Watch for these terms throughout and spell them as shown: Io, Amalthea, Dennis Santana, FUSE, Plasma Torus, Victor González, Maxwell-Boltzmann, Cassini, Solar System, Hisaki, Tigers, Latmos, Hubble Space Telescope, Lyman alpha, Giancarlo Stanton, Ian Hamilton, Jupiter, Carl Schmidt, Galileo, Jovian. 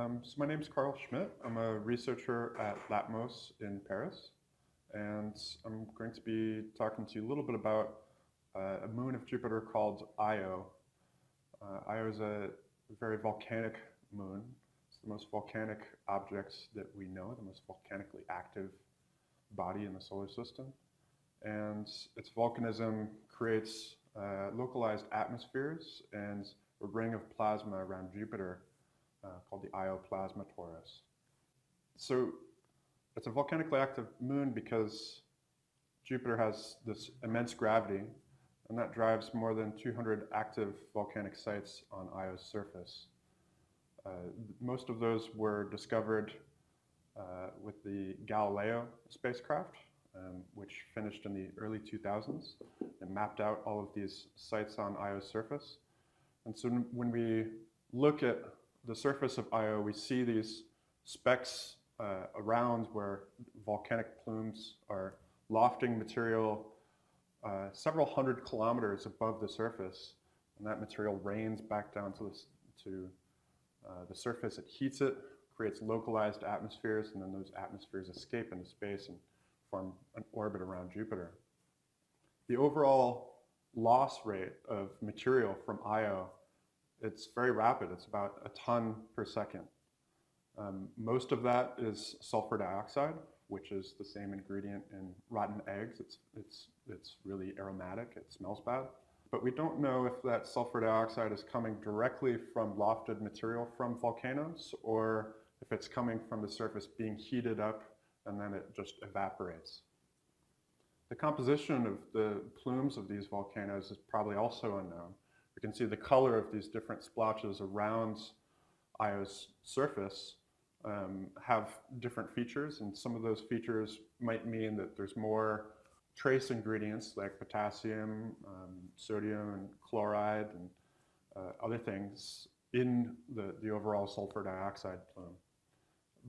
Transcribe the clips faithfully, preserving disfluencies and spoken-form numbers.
Um, so my name is Carl Schmidt. I'm a researcher at Latmos in Paris, and I'm going to be talking to you a little bit about uh, a moon of Jupiter called Io. Uh, Io is a very volcanic moon. It's the most volcanic object that we know, the most volcanically active body in the solar system. And its volcanism creates uh, localized atmospheres and a ring of plasma around Jupiter uh, called the Io plasma torus. So it's a volcanically active moon because Jupiter has this immense gravity, and that drives more than two hundred active volcanic sites on Io's surface. Uh, most of those were discovered uh, with the Galileo spacecraft, um, which finished in the early two thousands. It mapped out all of these sites on Io's surface. And so when we look at the surface of Io, we see these specks uh, around where volcanic plumes are lofting material uh, several hundred kilometers above the surface. And that material rains back down to the, to, uh, the surface. It heats it, creates localized atmospheres, and then those atmospheres escape into space and form an orbit around Jupiter. The overall loss rate of material from Io, it's very rapid. It's about a ton per second. Um, most of that is sulfur dioxide, which is the same ingredient in rotten eggs. It's, it's, it's really aromatic. It smells bad. But we don't know if that sulfur dioxide is coming directly from lofted material from volcanoes or if it's coming from the surface being heated up and then it just evaporates. The composition of the plumes of these volcanoes is probably also unknown. We can see the color of these different splotches around Io's surface um, have different features, and some of those features might mean that there's more trace ingredients like potassium, um, sodium, and chloride, and uh, other things in the, the overall sulfur dioxide plume.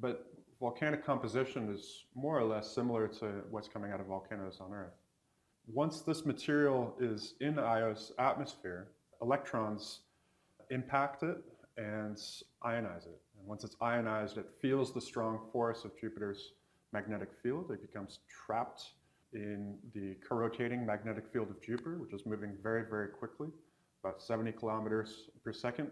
But volcanic composition is more or less similar to what's coming out of volcanoes on Earth. Once this material is in Io's atmosphere, electrons impact it and ionize it. And once it's ionized, it feels the strong force of Jupiter's magnetic field. It becomes trapped in the corrotating magnetic field of Jupiter, which is moving very, very quickly, about seventy kilometers per second.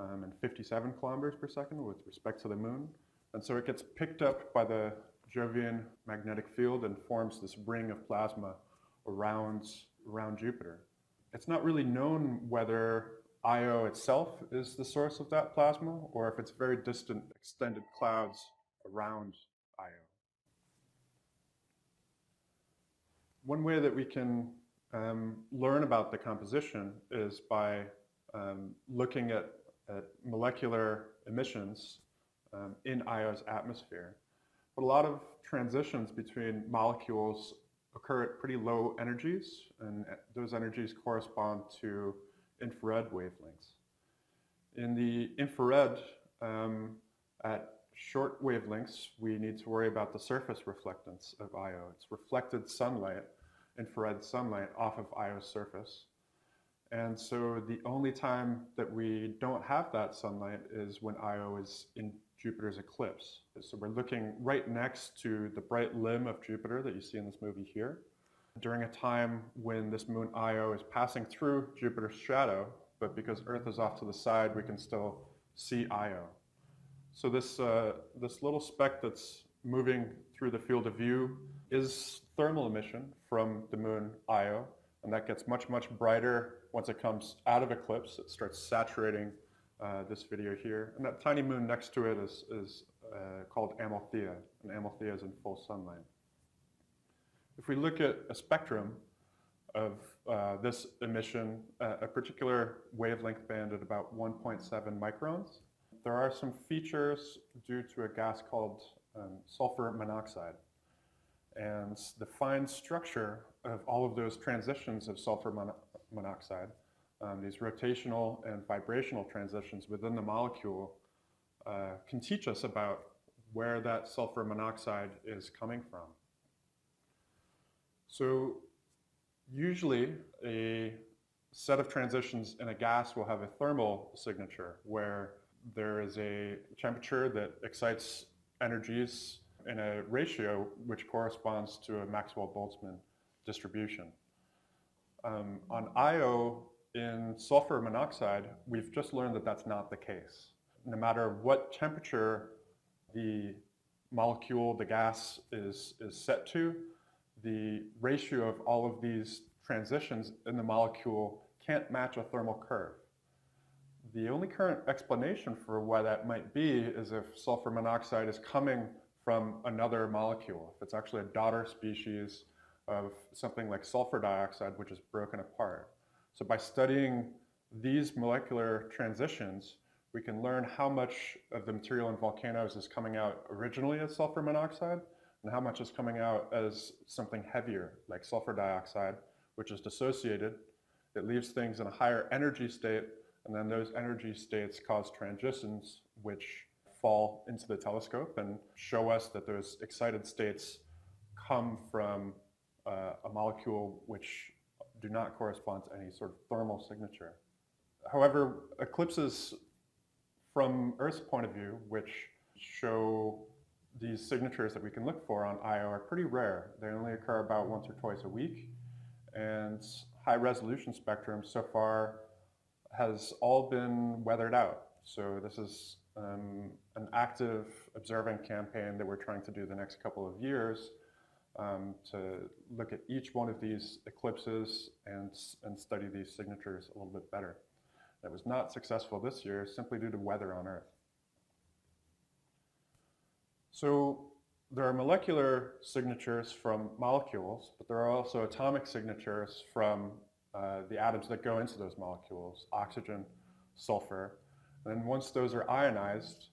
Um, and fifty-seven kilometers per second with respect to the moon. And so it gets picked up by the Jovian magnetic field and forms this ring of plasma around, around Jupiter. It's not really known whether Io itself is the source of that plasma or if it's very distant extended clouds around Io. One way that we can um, learn about the composition is by um, looking at at molecular emissions um, in Io's atmosphere. But a lot of transitions between molecules occur at pretty low energies, and those energies correspond to infrared wavelengths. In the infrared, um, at short wavelengths, we need to worry about the surface reflectance of Io. It's reflected sunlight, infrared sunlight, off of Io's surface. And so the only time that we don't have that sunlight is when Io is in Jupiter's eclipse. So we're looking right next to the bright limb of Jupiter that you see in this movie here, during a time when this moon Io is passing through Jupiter's shadow, but because Earth is off to the side, we can still see Io. So this, uh, this little speck that's moving through the field of view is thermal emission from the moon Io, and that gets much, much brighter. Once it comes out of eclipse, it starts saturating uh, this video here. And that tiny moon next to it is, is uh, called Amalthea, and Amalthea is in full sunlight. If we look at a spectrum of uh, this emission, uh, a particular wavelength band at about one point seven microns, there are some features due to a gas called um, sulfur monoxide. And the fine structure of all of those transitions of sulfur mono monoxide, um, these rotational and vibrational transitions within the molecule uh, can teach us about where that sulfur monoxide is coming from. So usually a set of transitions in a gas will have a thermal signature where there is a temperature that excites energies in a ratio which corresponds to a Maxwell-Boltzmann distribution. Um, on Io, in sulfur monoxide, we've just learned that that's not the case. No matter what temperature the molecule, the gas, is, is set to, the ratio of all of these transitions in the molecule can't match a thermal curve. The only current explanation for why that might be is if sulfur monoxide is coming from another molecule, if it's actually a daughter species of something like sulfur dioxide, which is broken apart. So by studying these molecular transitions, we can learn how much of the material in volcanoes is coming out originally as sulfur monoxide and how much is coming out as something heavier, like sulfur dioxide, which is dissociated. It leaves things in a higher energy state, and then those energy states cause transitions which fall into the telescope and show us that those excited states come from uh, a molecule which do not correspond to any sort of thermal signature. However, eclipses from Earth's point of view, which show these signatures that we can look for on Io, are pretty rare. They only occur about once or twice a week, and high resolution spectrum so far has all been weathered out. So this is um, an active observing campaign that we're trying to do the next couple of years um, to look at each one of these eclipses and, and study these signatures a little bit better. That was not successful this year simply due to weather on Earth. So there are molecular signatures from molecules, but there are also atomic signatures from uh, the atoms that go into those molecules, oxygen, sulfur. And then once those are ionized,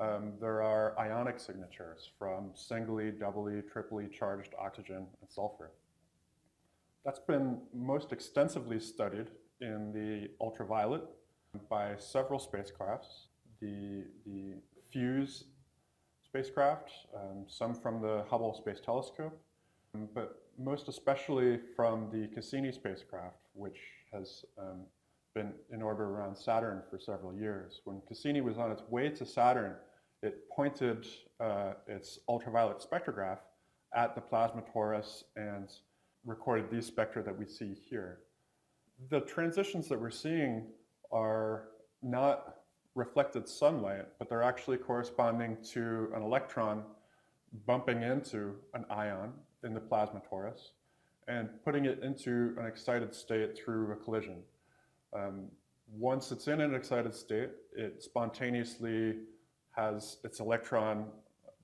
um, there are ionic signatures from singly, doubly, triply charged oxygen and sulfur. That's been most extensively studied in the ultraviolet by several spacecrafts, the, the FUSE spacecraft, um, some from the Hubble Space Telescope, but most especially from the Cassini spacecraft, which has um, been in orbit around Saturn for several years. When Cassini was on its way to Saturn, it pointed uh, its ultraviolet spectrograph at the plasma torus and recorded these spectra that we see here. The transitions that we're seeing are not reflected sunlight, but they're actually corresponding to an electron bumping into an ion in the plasma torus and putting it into an excited state through a collision. Um, once it's in an excited state, it spontaneously has its electron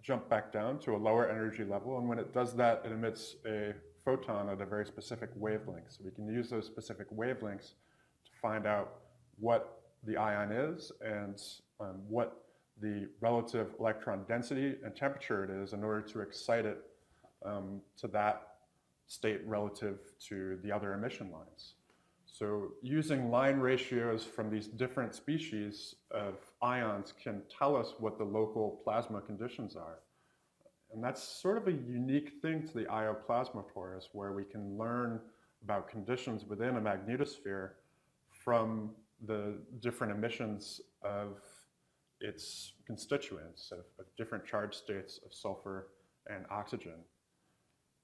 jump back down to a lower energy level, and when it does that, it emits a photon at a very specific wavelength. So we can use those specific wavelengths to find out what the ion is and um, what the relative electron density and temperature it is in order to excite it um, to that state relative to the other emission lines. So using line ratios from these different species of ions can tell us what the local plasma conditions are. And that's sort of a unique thing to the Io plasma torus, where we can learn about conditions within a magnetosphere from the different emissions of its constituents, of, of different charge states of sulfur and oxygen.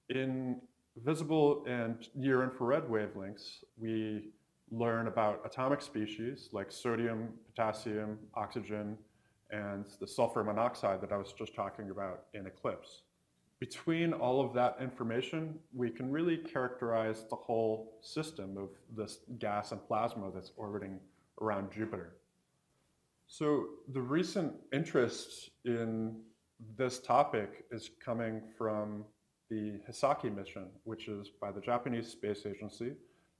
In visible and near-infrared wavelengths, we learn about atomic species like sodium, potassium, oxygen, and the sulfur monoxide that I was just talking about in eclipse. Between all of that information, we can really characterize the whole system of this gas and plasma that's orbiting around Jupiter. So the recent interest in this topic is coming from the Hisaki mission, which is by the Japanese Space Agency.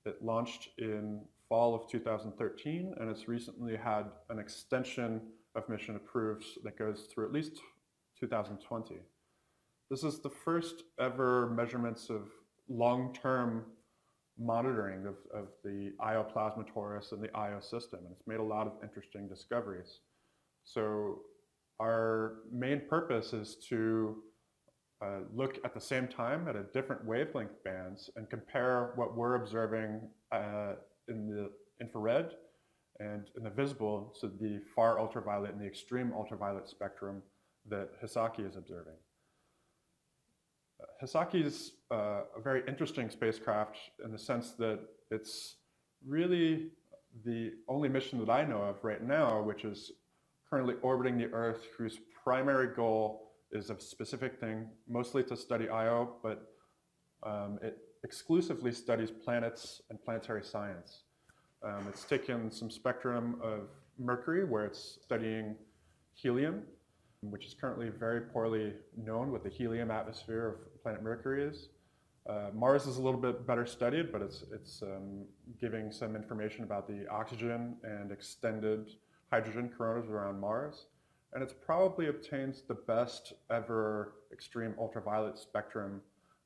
It launched in fall of two thousand thirteen, and it's recently had an extension of mission approved that goes through at least two thousand twenty. This is the first ever measurements of long-term monitoring of, of the Io plasma torus and the Io system, and it's made a lot of interesting discoveries. So our main purpose is to uh, look at the same time at a different wavelength bands and compare what we're observing uh, in the infrared And in the visible, so the far ultraviolet and the extreme ultraviolet spectrum that Hisaki is observing. Hisaki's uh, a very interesting spacecraft in the sense that it's really the only mission that I know of right now, which is currently orbiting the Earth, whose primary goal is a specific thing, mostly to study Io, but um, it exclusively studies planets and planetary science. Um, it's taken some spectrum of Mercury, where it's studying helium, which is currently very poorly known what the helium atmosphere of planet Mercury is. Uh, Mars is a little bit better studied, but it's, it's um, giving some information about the oxygen and extended hydrogen coronas around Mars. And it's probably obtains the best ever extreme ultraviolet spectrum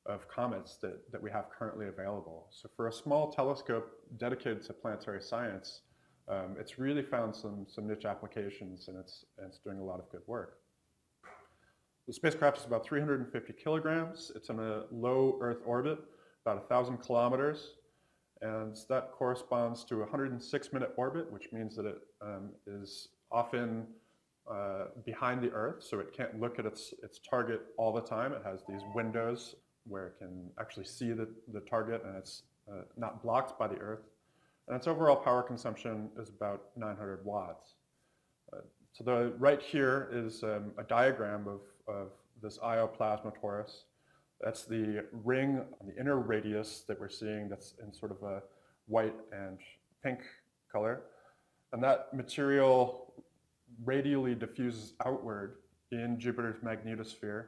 of comets that, that we have currently available. So for a small telescope dedicated to planetary science, um, it's really found some, some niche applications, and it's, and it's doing a lot of good work. The spacecraft is about three hundred fifty kilograms. It's in a low Earth orbit, about one thousand kilometers. And that corresponds to a one hundred six minute orbit, which means that it um, is often uh, behind the Earth, so it can't look at its, its target all the time. It has these windows where it can actually see the, the target, and it's uh, not blocked by the Earth. And its overall power consumption is about nine hundred watts. Uh, so the right here is um, a diagram of, of this Io plasma torus. That's the ring on the inner radius that we're seeing that's in sort of a white and pink color. And that material radially diffuses outward in Jupiter's magnetosphere.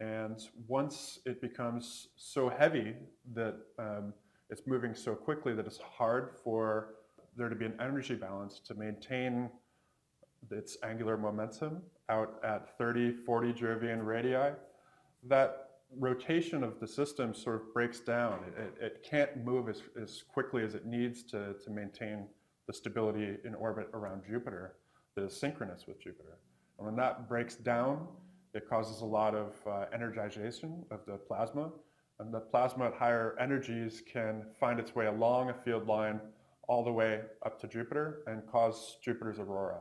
And once it becomes so heavy that um, it's moving so quickly that it's hard for there to be an energy balance to maintain its angular momentum out at thirty, forty Jovian radii, that rotation of the system sort of breaks down. It, it, it can't move as, as quickly as it needs to, to maintain the stability in orbit around Jupiter that is synchronous with Jupiter. And when that breaks down, it causes a lot of uh, energization of the plasma, and the plasma at higher energies can find its way along a field line all the way up to Jupiter and cause Jupiter's aurora.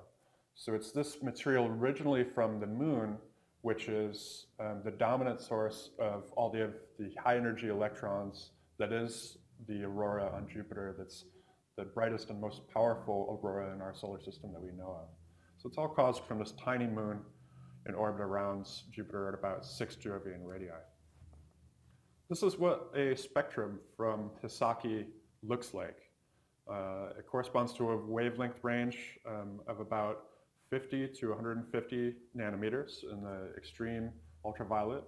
So it's this material originally from the moon, which is um, the dominant source of all the, of the high energy electrons that is the aurora on Jupiter, that's the brightest and most powerful aurora in our solar system that we know of. So it's all caused from this tiny moon in orbit around Jupiter at about six Jovian radii. This is what a spectrum from Hisaki looks like. Uh, it corresponds to a wavelength range um, of about fifty to one hundred fifty nanometers in the extreme ultraviolet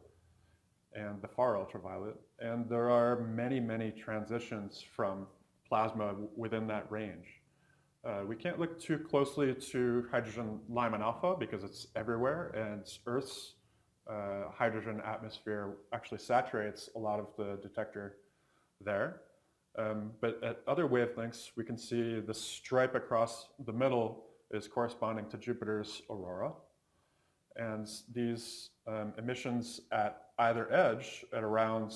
and the far ultraviolet. And there are many, many transitions from plasma within that range. Uh, we can't look too closely to hydrogen Lyman alpha because it's everywhere, and Earth's uh, hydrogen atmosphere actually saturates a lot of the detector there. Um, but at other wavelengths, we can see the stripe across the middle is corresponding to Jupiter's aurora. And these um, emissions at either edge at around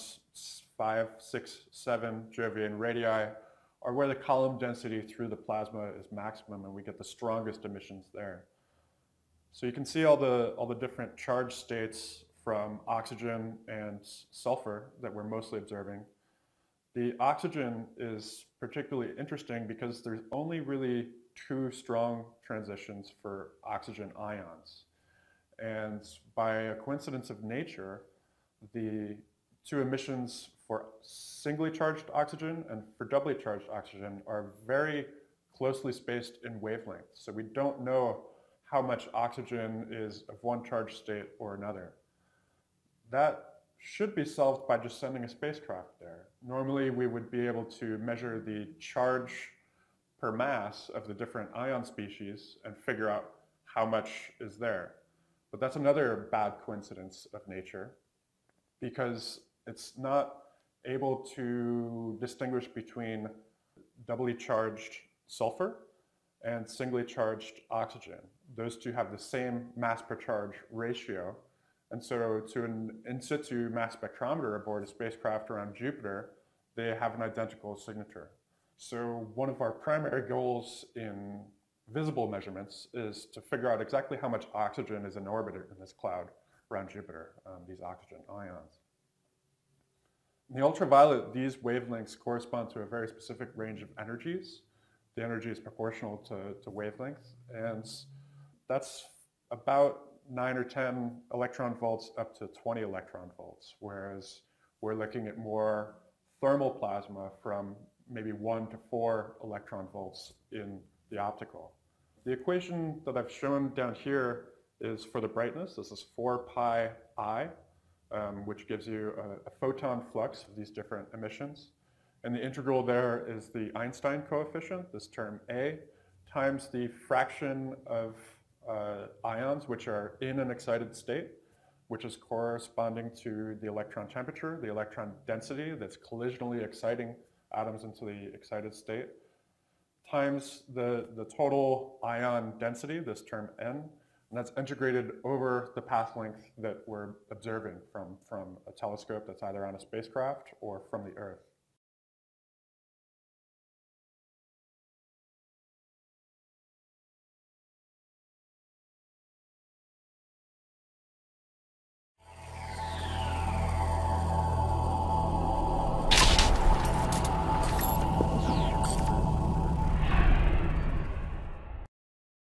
five, six, seven Jovian radii are where the column density through the plasma is maximum, and we get the strongest emissions there. So you can see all the, all the different charge states from oxygen and sulfur that we're mostly observing. The oxygen is particularly interesting because there's only really two strong transitions for oxygen ions. And by a coincidence of nature, the two emissions for singly charged oxygen and for doubly charged oxygen are very closely spaced in wavelength. So we don't know how much oxygen is of one charge state or another. That should be solved by just sending a spacecraft there. Normally we would be able to measure the charge per mass of the different ion species and figure out how much is there. But that's another bad coincidence of nature, because it's not able to distinguish between doubly charged sulfur and singly charged oxygen. Those two have the same mass per charge ratio. And so to an in situ mass spectrometer aboard a spacecraft around Jupiter, they have an identical signature. So one of our primary goals in visible measurements is to figure out exactly how much oxygen is in orbit in this cloud around Jupiter, um, these oxygen ions. In the ultraviolet, these wavelengths correspond to a very specific range of energies. The energy is proportional to, to wavelength, and that's about nine or ten electron volts up to twenty electron volts, whereas we're looking at more thermal plasma from maybe one to four electron volts in the optical. The equation that I've shown down here is for the brightness. This is four pi I, um, which gives you a, a photon flux of these different emissions. And the integral there is the Einstein coefficient, this term A, times the fraction of uh, ions which are in an excited state, which is corresponding to the electron temperature, the electron density that's collisionally exciting atoms into the excited state, times the, the total ion density, this term N, and that's integrated over the path length that we're observing from, from a telescope that's either on a spacecraft or from the Earth.